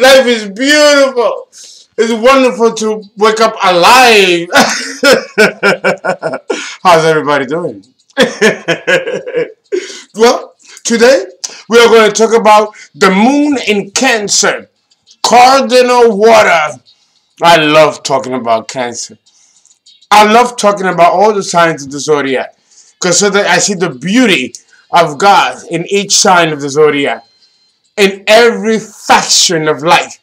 Life is beautiful. It's wonderful to wake up alive. How's everybody doing? Well, today we are going to talk about the moon in Cancer, cardinal water. I love talking about Cancer. I love talking about all the signs of the zodiac, because so that I see the beauty of God in each sign of the zodiac, in every faction of life.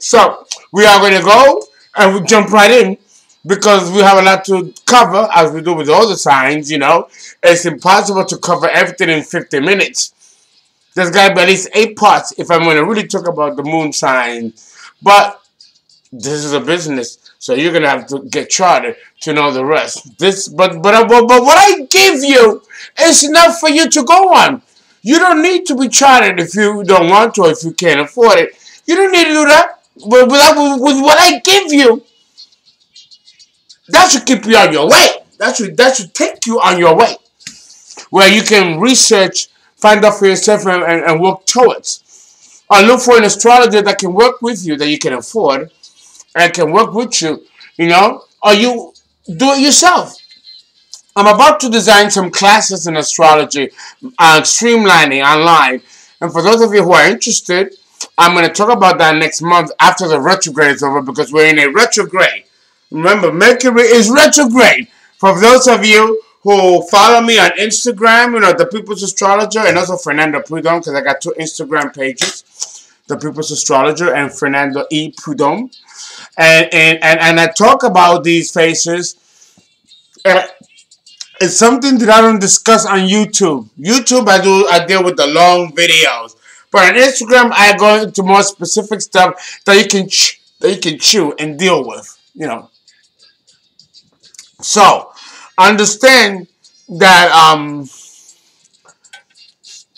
So we are going to go and we jump right in, because we have a lot to cover, as we do with all the signs. You know, it's impossible to cover everything in 50 minutes. There's got to be at least 8 parts if I'm going to really talk about the moon sign. But this is a business, so you're going to have to get charted to know the rest. But what I give you is enough for you to go on. You don't need to be charted if you don't want to, or if you can't afford it. You don't need to do that. But with what I give you, that should keep you on your way. That should take you on your way, where you can research, find out for yourself, and work towards. Or look for an astrologer that can work with you, that you can afford, and can work with you, you know. Or you do it yourself. I'm about to design some classes in astrology, streamlining online. And for those of you who are interested, I'm going to talk about that next month after the retrograde is over, because we're in a retrograde. Remember, Mercury is retrograde. For those of you who follow me on Instagram, you know, The People's Astrologer, and also Fernando Prudhomme, because I got 2 Instagram pages, The People's Astrologer and Fernando E Prudhomme. And I talk about these phases. It's something that I don't discuss on YouTube. YouTube, I deal with the long videos. But on Instagram, I go into more specific stuff that you can chew and deal with, you know. So, understand that,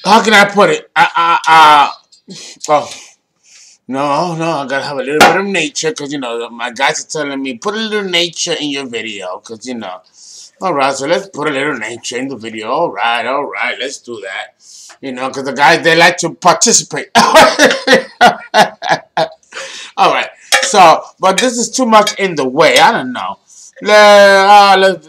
how can I put it? No, I gotta have a little bit of nature, because, you know, my guys are telling me, put a little nature in your video, because, you know. Alright, so let's put a little nature in the video. Alright, let's do that. You know, because the guys, they like to participate. Alright, so, but this is too much in the way. I don't know. Let's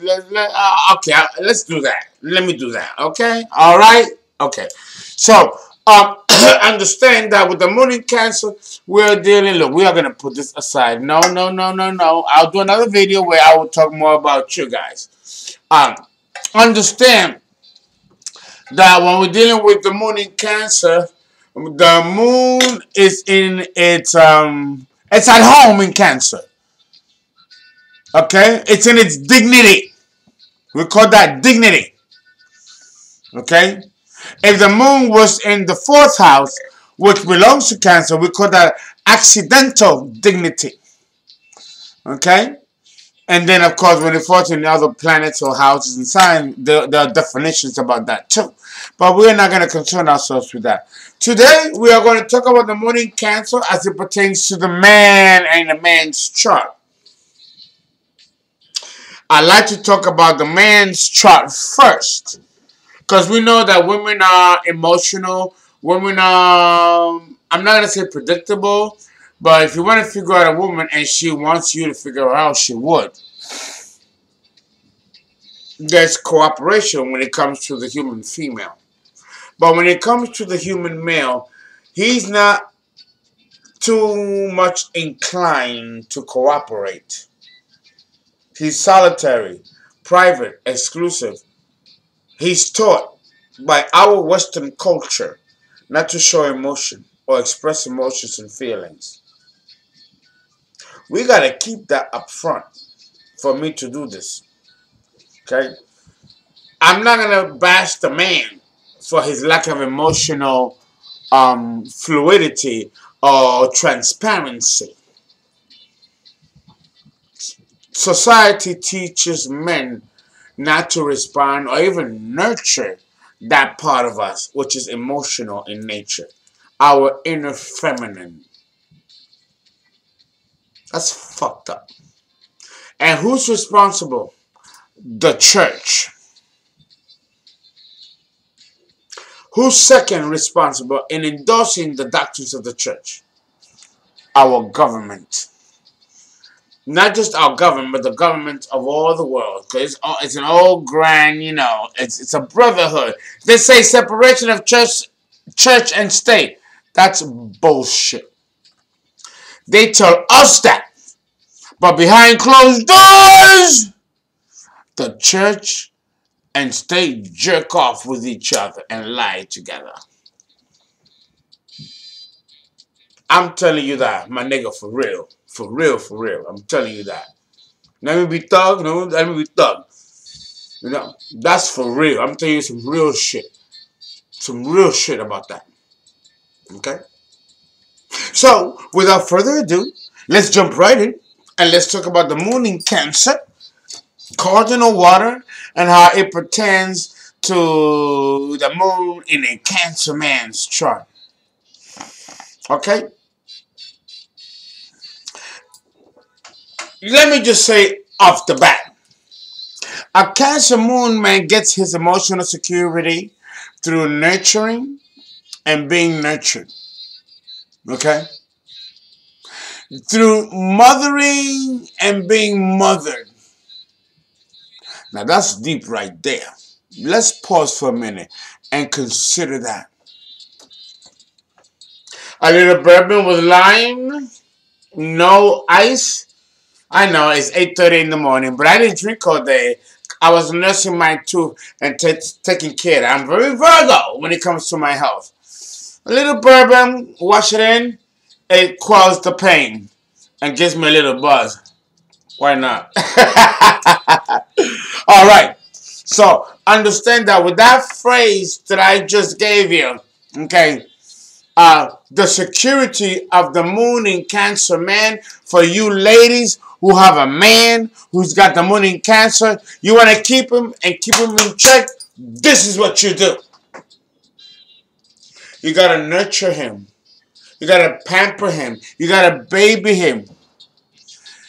do that. Let me do that, okay? Alright? Okay. So, understand that with the moon in Cancer, we're dealing, look, we are going to put this aside. No. I'll do another video where I will talk more about you guys. Understand that when we're dealing with the moon in Cancer, the moon is in it's at home in Cancer. Okay? It's in its dignity. We call that dignity. Okay? If the moon was in the 4th house, which belongs to Cancer, we call that accidental dignity. Okay? And then, of course, when it falls in other planets or houses and signs, there are definitions about that too. But we're not going to concern ourselves with that. Today, we are going to talk about the moon in Cancer as it pertains to the man and the man's chart. I like to talk about the man's chart first, because we know that women are emotional. Women are, I'm not going to say predictable, but if you want to figure out a woman and she wants you to figure her out, she would. There's cooperation when it comes to the human female. But when it comes to the human male, he's not too much inclined to cooperate. He's solitary, private, exclusive. He's taught by our Western culture not to show emotion or express emotions and feelings. We gotta keep that up front for me to do this. Okay? I'm not gonna bash the man for his lack of emotional fluidity or transparency. Society teaches men not to respond or even nurture that part of us which is emotional in nature. Our inner feminine. That's fucked up. And who's responsible? The church. Who's second responsible in endorsing the doctrines of the church? Our government. Not just our government, but the government of all the world. Because it's an old grand, you know, it's a brotherhood. They say separation of church and state. That's bullshit. They tell us that. But behind closed doors, the church and state jerk off with each other and lie together. I'm telling you that, my nigga, for real. For real, for real. I'm telling you that. Let me be thug. Let me be thug. You know, that's for real. I'm telling you some real shit. Some real shit about that. Okay? So, without further ado, let's jump right in and let's talk about the moon in Cancer, cardinal water, and how it pertains to the moon in a Cancer man's chart. Okay? Let me just say off the bat, a Cancer moon man gets his emotional security through nurturing and being nurtured. Okay? Through mothering and being mothered. Now that's deep right there. Let's pause for a minute and consider that. A little bourbon with lime, no ice. I know, it's 8:30 in the morning, but I didn't drink all day. I was nursing my tooth and taking care of it. I'm very Virgo when it comes to my health. A little bourbon, wash it in, it quells the pain and gives me a little buzz. Why not? All right. So, understand that with that phrase that I just gave you, okay, the security of the moon in Cancer man, for you ladies who have a man who's got the moon in Cancer, you want to keep him and keep him in check, this is what you do. You got to nurture him. You got to pamper him. You got to baby him.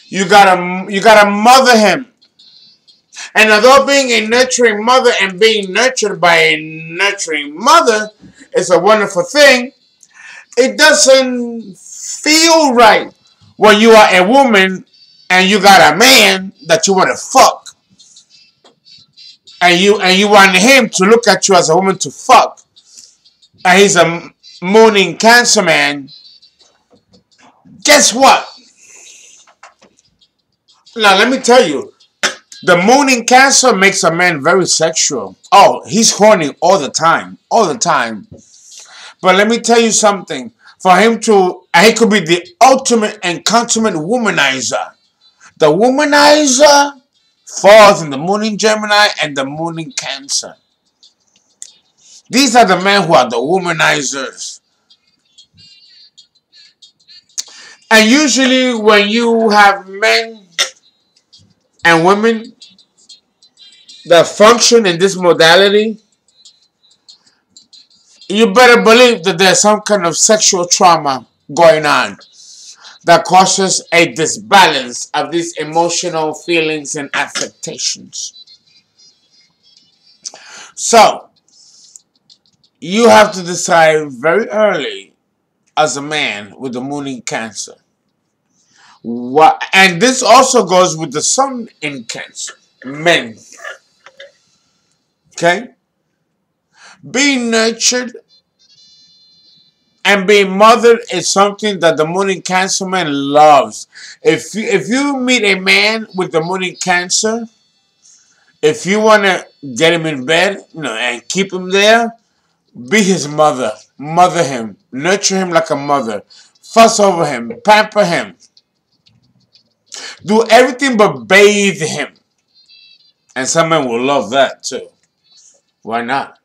You gotta mother him. And although being a nurturing mother and being nurtured by a nurturing mother is a wonderful thing, it doesn't feel right when you are a woman and you got a man that you want to fuck. And you want him to look at you as a woman to fuck. And he's a moaning Cancer man. Guess what? Now, let me tell you, the moon in Cancer makes a man very sexual. Oh, he's horny all the time. All the time. But let me tell you something. For him to, and he could be the ultimate and consummate womanizer. The womanizer falls in the moon in Gemini and the moon in Cancer. These are the men who are the womanizers. And usually when you have men and women that function in this modality, you better believe that there's some kind of sexual trauma going on that causes a disbalance of these emotional feelings and affectations. So, you have to decide very early as a man with the moon in Cancer. What, and this also goes with the sun in Cancer, men. Okay? Being nurtured and being mothered is something that the moon in Cancer man loves. If you meet a man with the moon in Cancer, if you want to get him in bed, you know, and keep him there, be his mother. Mother him. Nurture him like a mother. Fuss over him. Pamper him. Do everything but bathe him. And some men will love that too. Why not?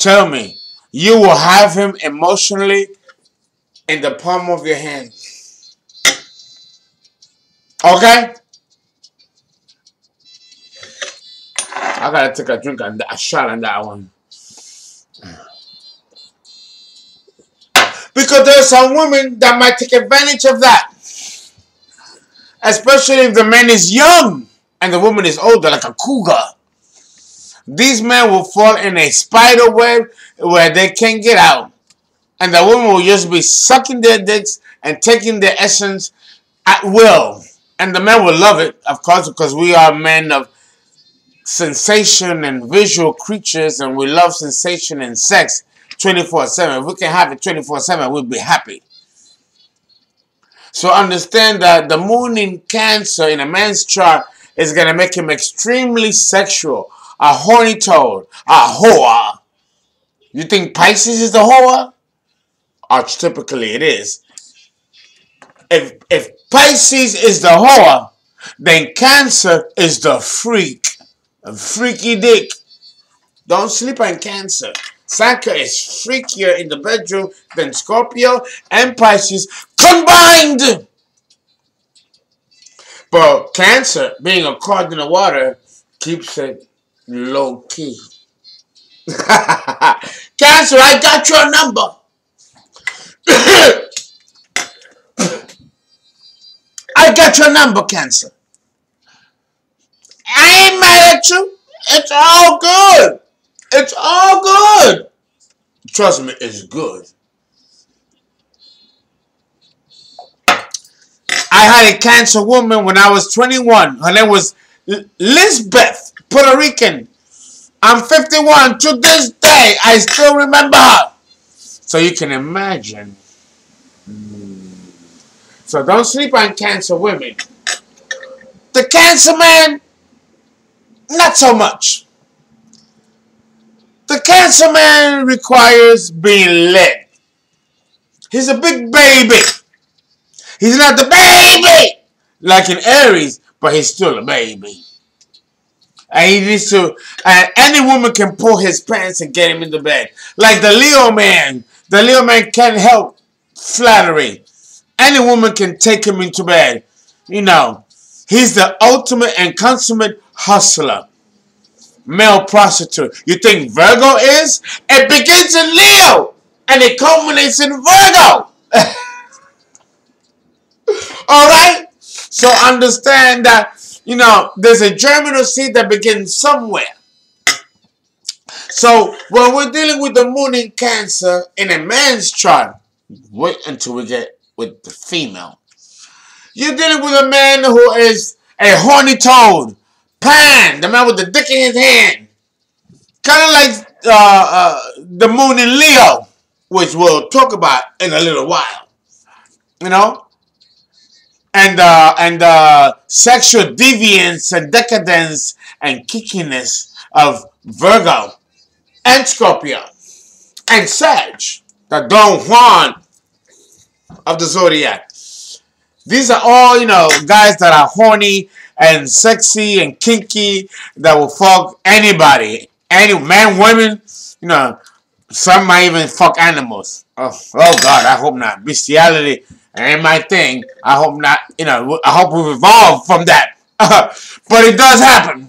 Tell me, you will have him emotionally in the palm of your hand. Okay? I gotta take a drink and a shot on that one. Because there's some women that might take advantage of that. especially if the man is young and the woman is older, like a cougar. These men will fall in a spider web where they can't get out. And the woman will just be sucking their dicks and taking their essence at will. And the men will love it, of course, because we are men of sensation and visual creatures, and we love sensation and sex 24/7. If we can have it 24/7, we'll be happy. So understand that the moon in Cancer in a man's chart is going to make him extremely sexual, a horny toad, a whore. You think Pisces is the whore? Archetypically it is. If Pisces is the whore, then Cancer is the freak. A freaky dick. Don't sleep on Cancer. Cancer is freakier in the bedroom than Scorpio and Pisces combined. But Cancer, being a card in the water, keeps it low key. Cancer, I got your number. I got your number, Cancer. I ain't mad at you. It's all good. It's all good. Trust me, it's good. I had a Cancer woman when I was 21. Her name was Lizbeth, Puerto Rican. I'm 51. To this day, I still remember her. So you can imagine. So don't sleep on Cancer women. The Cancer man, not so much. The Cancer man requires being led. He's a big baby. He's not the baby like in Aries, but he's still a baby. And he needs to, any woman can pull his pants and get him into bed. Like the Leo man. The Leo man can't help flattery. Any woman can take him into bed. You know, he's the ultimate and consummate hustler. Male prostitute. You think Virgo is? It begins in Leo and it culminates in Virgo. Alright? So understand that, you know, there's a germinal seed that begins somewhere. So when we're dealing with the moon in Cancer in a man's chart, wait until we get with the female. You're dealing with a man who is a horny toad. Pan, the man with the dick in his hand. Kind of like the moon in Leo, which we'll talk about in a little while. You know? And sexual deviance and decadence and kickiness of Virgo and Scorpio and Sag, the Don Juan of the zodiac. These are all, you know, guys that are horny and sexy and kinky that will fuck anybody, any man, women, you know. Some might even fuck animals. Oh God, I hope not. Bestiality ain't my thing. I hope not. You know, I hope we've evolved from that. But it does happen.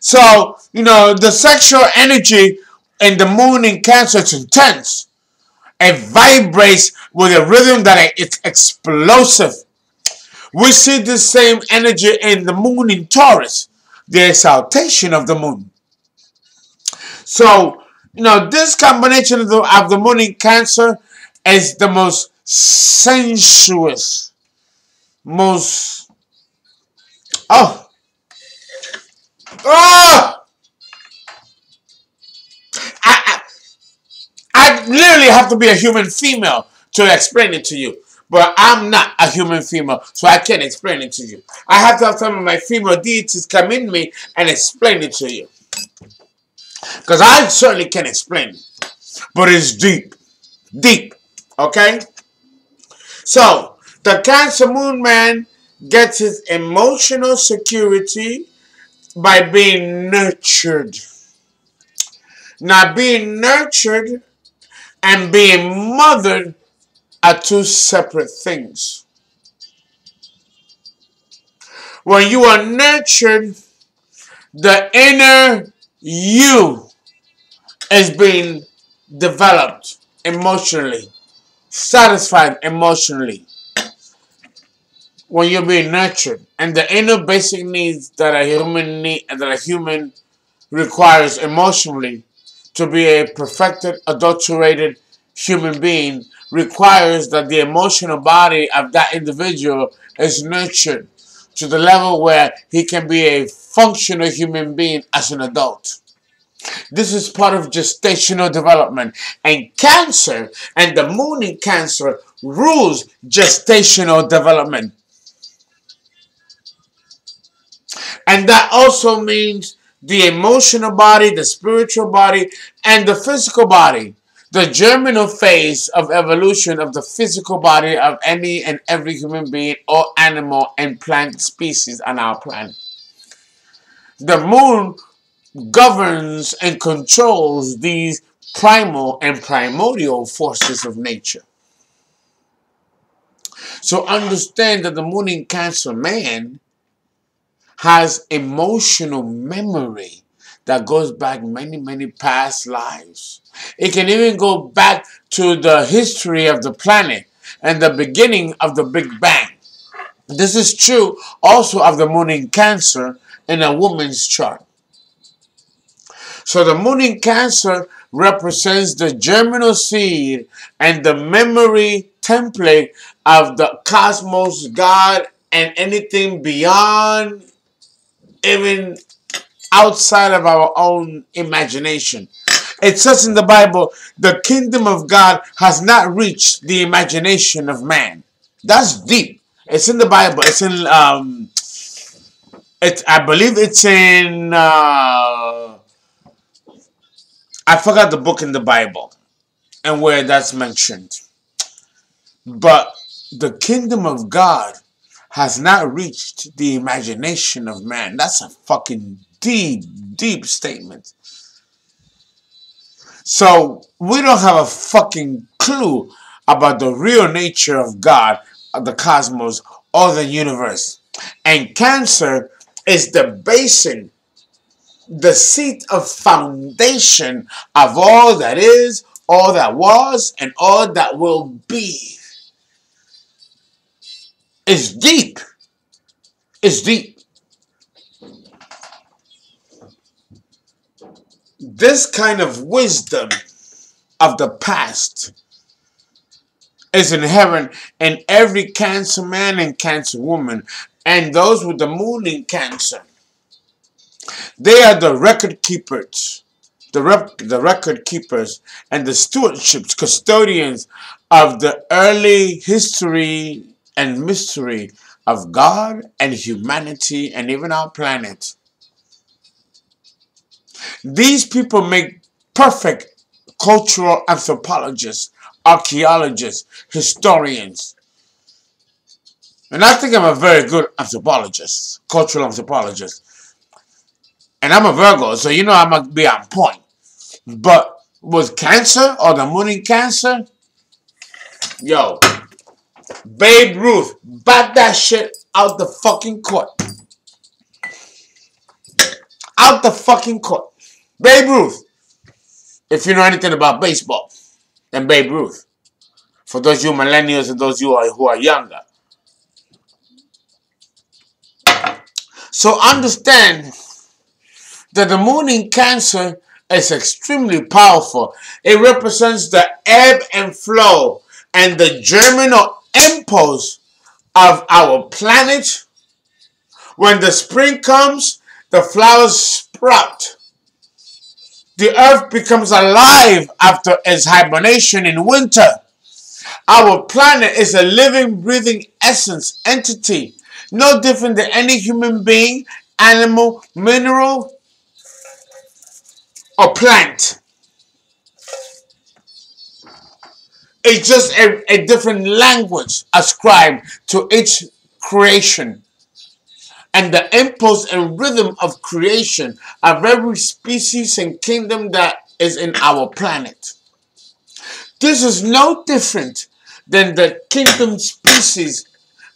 So, you know, the sexual energy and the moon in Cancer is intense. It vibrates with a rhythm that it's explosive. We see the same energy in the moon in Taurus, the exaltation of the moon. So, you know, this combination of the moon in Cancer is the most sensuous, most... Oh! Oh! I literally have to be a human female to explain it to you. But I'm not a human female, so I can't explain it to you. I have to have some of my female deities come in me and explain it to you. Because I certainly can't explain it. But it's deep. Deep. Okay? So, the Cancer moon man gets his emotional security by being nurtured. Now, being nurtured and being mothered are two separate things. When you are nurtured, the inner you is being developed emotionally, satisfied emotionally. when you're being nurtured, and the inner basic needs that a human requires emotionally to be a perfected, adulterated human being requires that the emotional body of that individual is nurtured to the level where he can be a functional human being as an adult. This is part of gestational development, and Cancer and the moon in Cancer rules gestational development. And that also means the emotional body, the spiritual body, and the physical body. The germinal phase of evolution of the physical body of any and every human being or animal and plant species on our planet. The moon governs and controls these primal and primordial forces of nature. So understand that the moon in Cancer man has emotional memory that goes back many, many past lives. It can even go back to the history of the planet and the beginning of the Big Bang. This is true also of the moon in Cancer in a woman's chart. So the moon in Cancer represents the germinal seed and the memory template of the cosmos, God, and anything beyond even outside of our own imagination. It says in the Bible, the kingdom of God has not reached the imagination of man. That's deep. It's in the Bible. It's in, I believe it's in, I forgot the book in the Bible and where that's mentioned. But the kingdom of God has not reached the imagination of man. That's a fucking deep, deep statement. So we don't have a fucking clue about the real nature of God, of the cosmos, or the universe. And Cancer is the basin, the seat of foundation of all that is, all that was, and all that will be. It's deep. It's deep. This kind of wisdom of the past is inherent in every Cancer man and Cancer woman, and those with the moon in Cancer. They are the record keepers, the record keepers, and the stewardships, custodians of the early history and mystery of God and humanity and even our planet. These people make perfect cultural anthropologists, archaeologists, historians. And I think I'm a very good anthropologist, cultural anthropologist. And I'm a Virgo, so you know I must be on point. But with Cancer or the moon in Cancer, yo, Babe Ruth, bat that shit out the fucking court. Out the fucking court. Babe Ruth. If you know anything about baseball, then Babe Ruth. For those of you millennials and those of you who are younger. So understand that the moon in Cancer is extremely powerful. It represents the ebb and flow and the germinal impulse of our planet. When the spring comes, the flowers sprout. The earth becomes alive after its hibernation in winter. Our planet is a living, breathing essence, entity, no different than any human being, animal, mineral, or plant. It's just a different language ascribed to each creation. And the impulse and rhythm of creation of every species and kingdom that is in our planet. This is no different than the kingdom species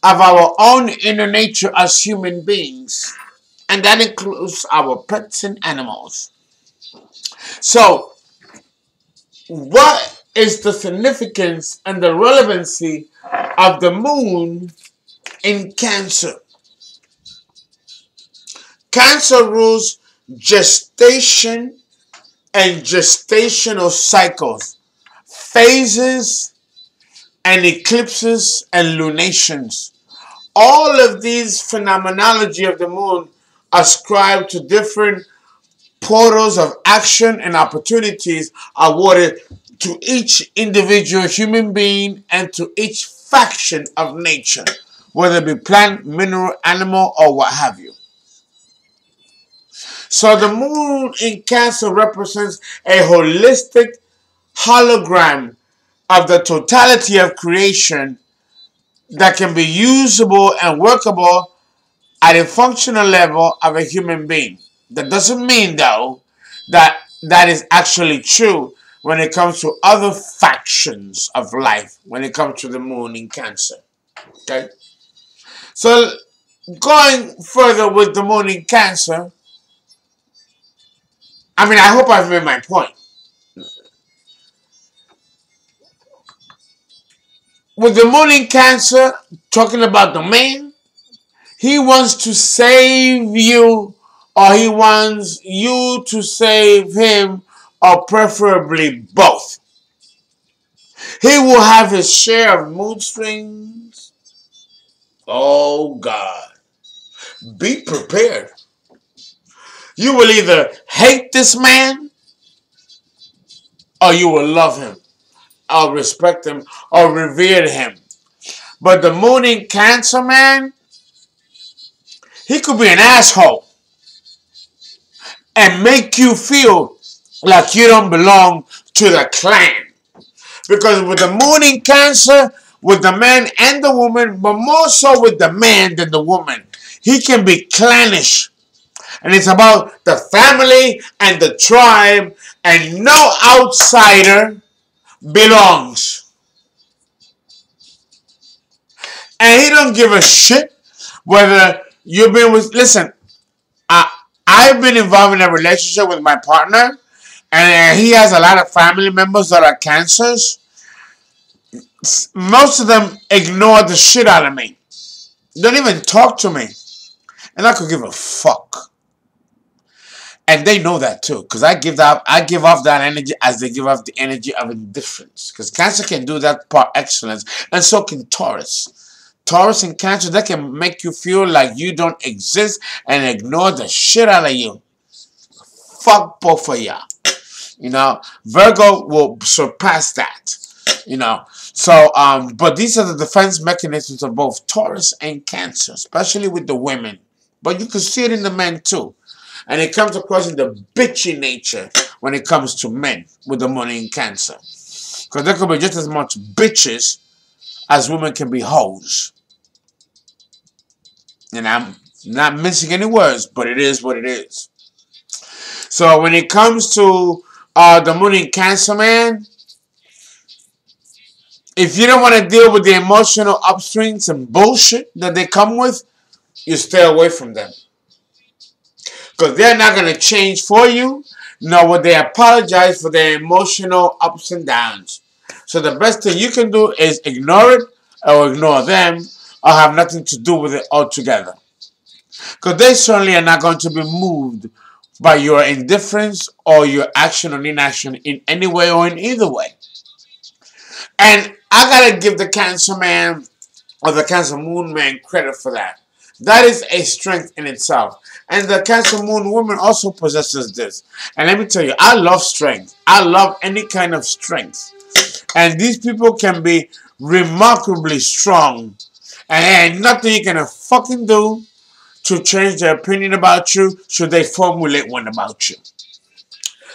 of our own inner nature as human beings. And that includes our pets and animals. So, what is the significance and the relevancy of the moon in Cancer. Cancer rules gestation and gestational cycles, phases and eclipses and lunations. All of these phenomenology of the moon ascribed to different portals of action and opportunities awarded to each individual human being and to each faction of nature, whether it be plant, mineral, animal, or what have you. So the moon in Cancer represents a holistic hologram of the totality of creation that can be usable and workable at a functional level of a human being. That doesn't mean, though, that that is actually true when it comes to other factions of life, when it comes to the moon in Cancer. Okay? So, going further with the moon in Cancer, I mean, I hope I've made my point. With the moon in Cancer, talking about the man, he wants to save you, or he wants you to save him, or preferably both. He will have his share of mood swings. Oh God. Be prepared. You will either hate this man, or you will love him, or respect him, or revere him. But the moon in Cancer man, he could be an asshole and make you feel like you don't belong to the clan. Because with the moon in Cancer, with the man and the woman, but more so with the man than the woman, he can be clannish. And it's about the family and the tribe, and no outsider belongs. And he don't give a shit whether you've been with... Listen, I've been involved in a relationship with my partner, and he has a lot of family members that are Cancers. Most of them ignore the shit out of me. They don't even talk to me. And I could give a fuck. And they know that too, because I give off that energy as they give off the energy of indifference. Because Cancer can do that par excellence, and so can Taurus. Taurus and Cancer, that can make you feel like you don't exist and ignore the shit out of you. Fuck both of y'all. You know, Virgo will surpass that. You know, so but these are the defense mechanisms of both Taurus and Cancer, especially with the women. But you can see it in the men too. And it comes across in the bitchy nature when it comes to men with the moon in Cancer. Because there could be just as much bitches as women can be hoes. And I'm not missing any words, but it is what it is. So when it comes to the moon in Cancer, man, if you don't want to deal with the emotional upswings and bullshit that they come with, you stay away from them. Because they're not going to change for you, nor will they apologize for their emotional ups and downs. So the best thing you can do is ignore it, or ignore them, or have nothing to do with it altogether. Because they certainly are not going to be moved by your indifference or your action or inaction in any way or in either way. And I gotta give the Cancer man or the Cancer moon man credit for that. That is a strength in itself. And the Cancer moon woman also possesses this. And let me tell you, I love strength. I love any kind of strength. And these people can be remarkably strong. And nothing you can fucking do to change their opinion about you should they formulate one about you.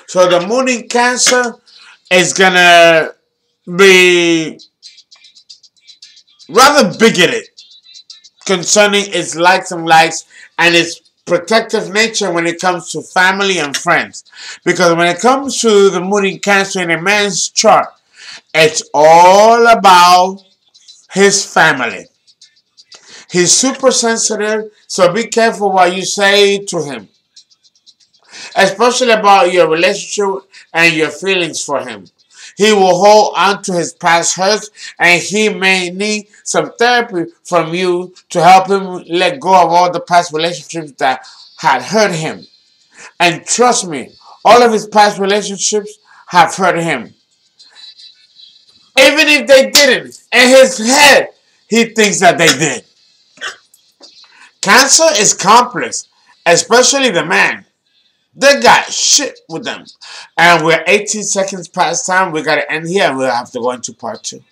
So the moon in Cancer is gonna be rather bigoted concerning its likes and likes and its protective nature when it comes to family and friends. Because when it comes to the moon in Cancer in a man's chart, it's all about his family. He's super sensitive, so be careful what you say to him, especially about your relationship and your feelings for him. He will hold on to his past hurts, and he may need some therapy from you to help him let go of all the past relationships that had hurt him. And trust me, all of his past relationships have hurt him. Even if they didn't, in his head, he thinks that they did. Cancer is complex, especially the man. They got shit with them. And we're 18 seconds past time. We got to end here and we'll have to go into part 2.